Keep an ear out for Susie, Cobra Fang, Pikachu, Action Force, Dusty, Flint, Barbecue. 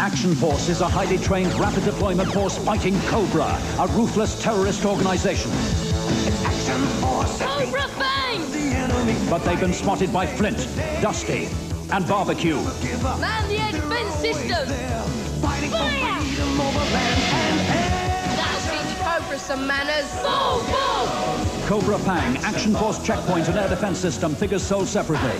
Action Force is a highly trained rapid deployment force fighting Cobra, a ruthless terrorist organization. It's Action Force! Cobra Fang! But they've been spotted by Flint, Dusty, and Barbecue. Man the edge fence system! Fire! That'll teach Cobra some manners. Boom! Boom! Cobra Fang, Action Force checkpoint and air defense system, figures sold separately.